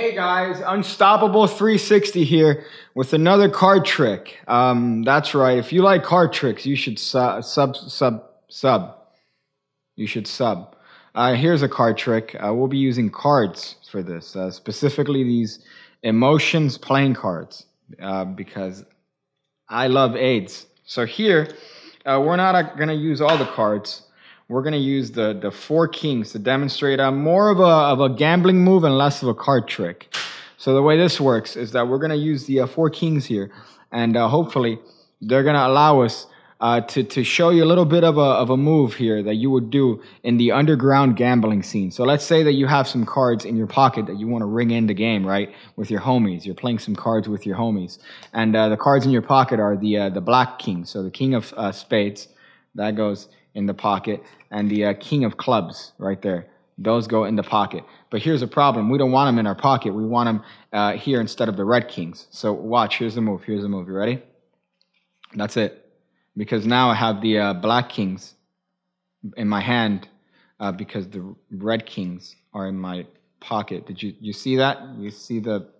Hey guys, Unstoppable 360 here with another card trick. That's right. If you like card tricks, you should sub. Here's a card trick. We'll be using cards for this, specifically these Emotions playing cards, because I love AIDS. So here, we're not going to use all the cards. We're going to use the four kings to demonstrate more of a gambling move and less of a card trick. So the way this works is that we're going to use the four kings here, and hopefully they're going to allow us to show you a little bit of a move here that you would do in the underground gambling scene. So let's say that you have some cards in your pocket that you want to ring in the game, right, with your homies. You're playing some cards with your homies, and the cards in your pocket are the black king, so the king of spades. That goes in the pocket, and the king of clubs right there. Those go in the pocket. But here's a problem. We don't want them in our pocket. We want them here instead of the red kings. So watch. Here's the move. Here's the move. You ready? That's it. Because now I have the black kings in my hand because the red kings are in my pocket. Did you see that? You see the...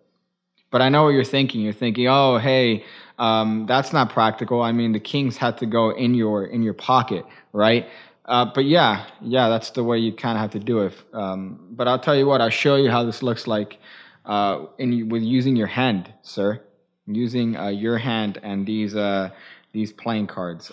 But I know what you're thinking. You're thinking, oh, hey, that's not practical. I mean, the kings had to go in your pocket, right? But yeah, that's the way you kind of have to do it. But I'll tell you what, I'll show you how this looks like with using your hand, sir. Using your hand and these playing cards.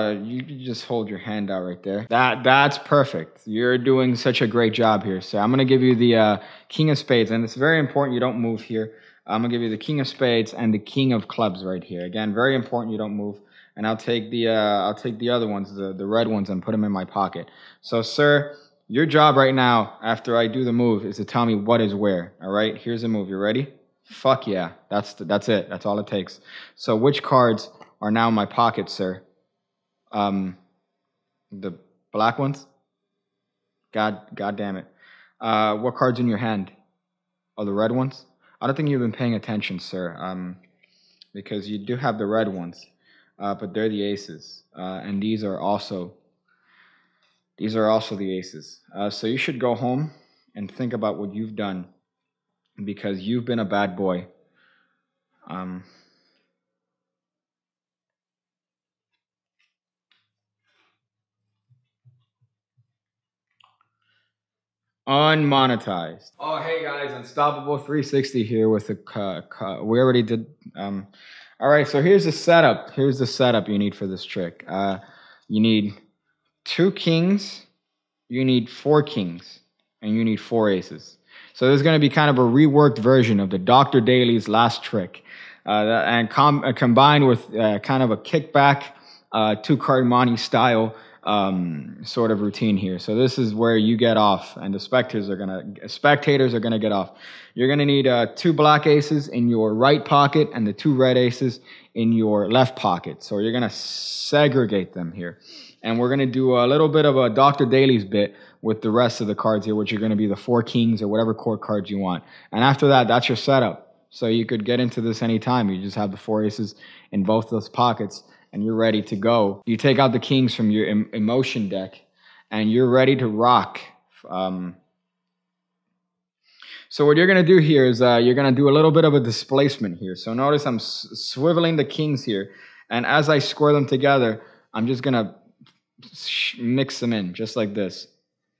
You just hold your hand out right there. That's perfect. You're doing such a great job here. So I'm going to give you the king of spades, and it's very important you don't move here. I'm going to give you the king of spades and the king of clubs right here. Again, very important you don't move. And I'll take the other ones, the red ones, and put them in my pocket. So, sir, your job right now after I do the move is to tell me what is where. All right, here's the move. You ready? Fuck yeah. That's it. That's all it takes. So which cards are now in my pocket, sir? The black ones? God damn it. What card's in your hand? Oh, the red ones? I don't think you've been paying attention, sir, because you do have the red ones, but they're the aces, and these are also the aces. So you should go home and think about what you've done, because you've been a bad boy. Unmonetized. Oh, hey guys, Unstoppable 360 here with the we already did. All right, so here's the setup. Here's the setup you need for this trick. You need two kings, you need four kings, and you need four aces. So there's going to be kind of a reworked version of the Dr. Daly's last trick, and combined with kind of a kickback, two-card Monty style sort of routine here. So this is where you get off, and the spectators are gonna get off. You're gonna need two black aces in your right pocket and the two red aces in your left pocket. So you're gonna segregate them here, and we're gonna do a little bit of a Dr. Daly's bit with the rest of the cards here, which are gonna be the four kings or whatever court cards you want. And after that, that's your setup. So you could get into this anytime. You just have the four aces in both those pockets, and you're ready to go. You take out the kings from your emotion deck, and you're ready to rock. So what you're going to do here is you're going to do a little bit of a displacement here. So notice I'm swiveling the kings here, and as I square them together, I'm just going to mix them in just like this,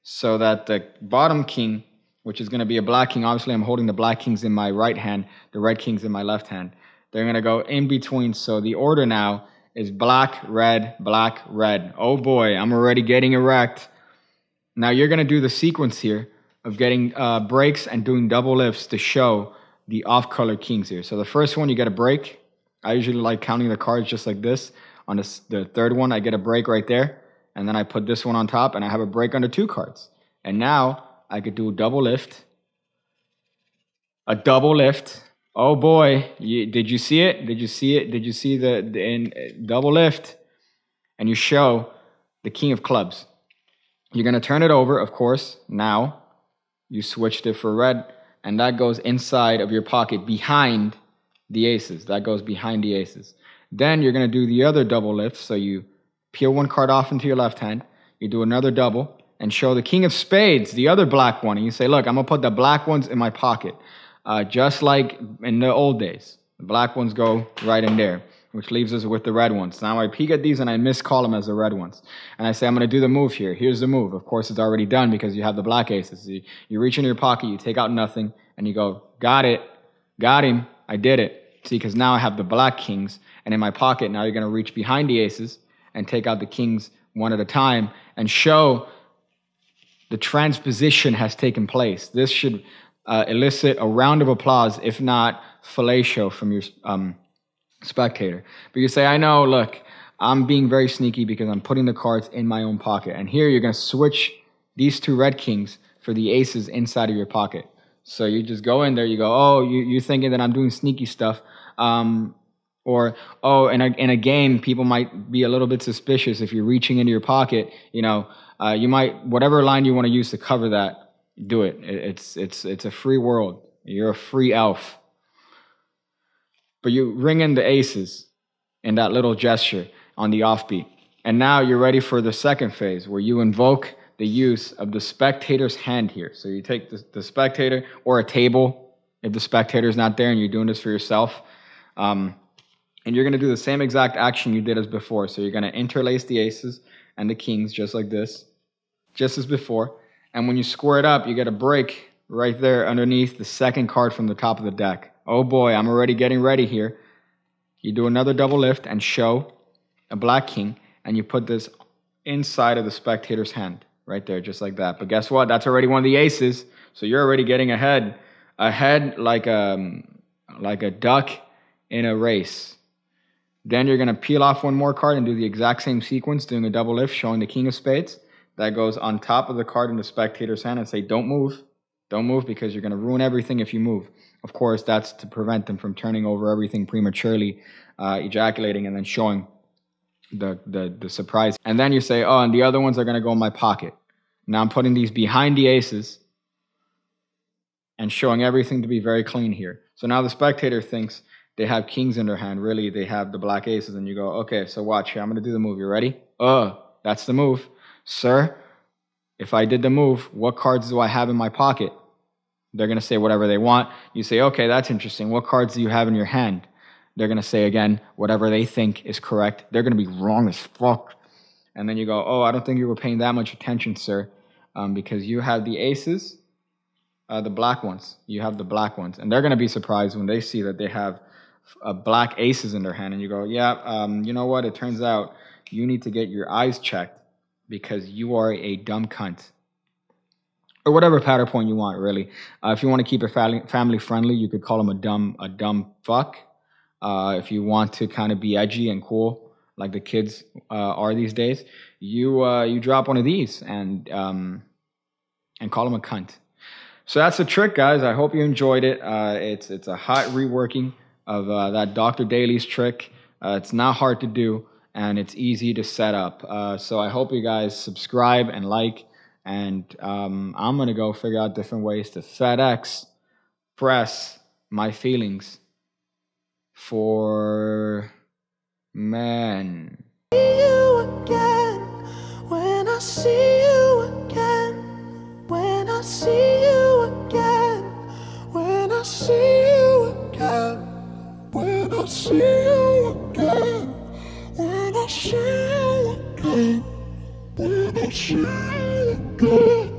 so that the bottom king, which is going to be a black king, obviously I'm holding the black kings in my right hand, the red kings in my left hand. They're going to go in between, so the order now is black, red, black, red. Oh boy, I'm already getting erect. Now you're going to do the sequence here of getting breaks and doing double lifts to show the off-color kings here. So the first one, you get a break. I usually like counting the cards just like this. On the third one, I get a break right there. And then I put this one on top, and I have a break under two cards. And now I could do a double lift. A double lift. Oh boy, did you see it? Did you see it? Did you see the double lift? And you show the king of clubs. You're going to turn it over, of course. Now you switched it for red, and that goes inside of your pocket behind the aces. That goes behind the aces. Then you're going to do the other double lift. So you peel one card off into your left hand. You do another double. and show the king of spades, the other black one, and you say, look, I'm going to put the black ones in my pocket, just like in the old days. The black ones go right in there, which leaves us with the red ones. Now I peek at these and I miscall them as the red ones. And I say, I'm going to do the move here. Here's the move. Of course, it's already done because you have the black aces. You reach into your pocket, you take out nothing, and you go, got it, got him, I did it. See, because now I have the black kings, and in my pocket, now you're going to reach behind the aces and take out the kings one at a time and show the transposition has taken place. This should elicit a round of applause, if not fellatio, from your spectator. But you say, I know, look, I'm being very sneaky because I'm putting the cards in my own pocket. And here you're going to switch these two red kings for the aces inside of your pocket. So you just go in there, you go, oh, you're thinking that I'm doing sneaky stuff. Or, oh, in a game, people might be a little bit suspicious if you're reaching into your pocket. You know, you might, whatever line you want to use to cover that, do it. It's a free world. You're a free elf. But you ring in the aces in that little gesture on the offbeat. And now you're ready for the second phase where you invoke the use of the spectator's hand here. So you take the spectator or a table if the spectator's not there and you're doing this for yourself. And you're going to do the same exact action you did as before. So you're going to interlace the aces and the kings just like this, just as before. And when you square it up, you get a break right there underneath the second card from the top of the deck. Oh boy, I'm already getting ready here. You do another double lift and show a black king, and you put this inside of the spectator's hand, right there, just like that. But guess what? That's already one of the aces, so you're already getting ahead like a duck in a race. Then you're gonna peel off one more card and do the exact same sequence, doing a double lift, showing the king of spades. That goes on top of the card in the spectator's hand and say, don't move. Don't move because you're going to ruin everything if you move. Of course, that's to prevent them from turning over everything prematurely, ejaculating, and then showing the surprise. And then you say, oh, and the other ones are going to go in my pocket. Now I'm putting these behind the aces and showing everything to be very clean here. So now the spectator thinks they have kings in their hand. Really, they have the black aces. And you go, okay, so watch here. I'm going to do the move. You ready? Oh, that's the move. Sir, if I did the move, what cards do I have in my pocket? They're going to say whatever they want. You say, okay, that's interesting. What cards do you have in your hand? They're going to say, again, whatever they think is correct. They're going to be wrong as fuck. And then you go, oh, I don't think you were paying that much attention, sir, because you have the aces, the black ones. You have the black ones. And they're going to be surprised when they see that they have black aces in their hand. And you go, yeah, you know what? It turns out you need to get your eyes checked, because you are a dumb cunt. Or whatever powder point you want, really. If you want to keep it family friendly, you could call him a dumb fuck. If you want to kind of be edgy and cool, like the kids are these days, you drop one of these and call him a cunt. So that's the trick, guys. I hope you enjoyed it. It's a hot reworking of that Dr. Daly's trick. It's not hard to do, and it's easy to set up. So I hope you guys subscribe and like. And I'm going to go figure out different ways to FedEx press my feelings for men. See you again when I see you again. When I see you again. When I see you again. When I see you again. When I see you again, when I see you again.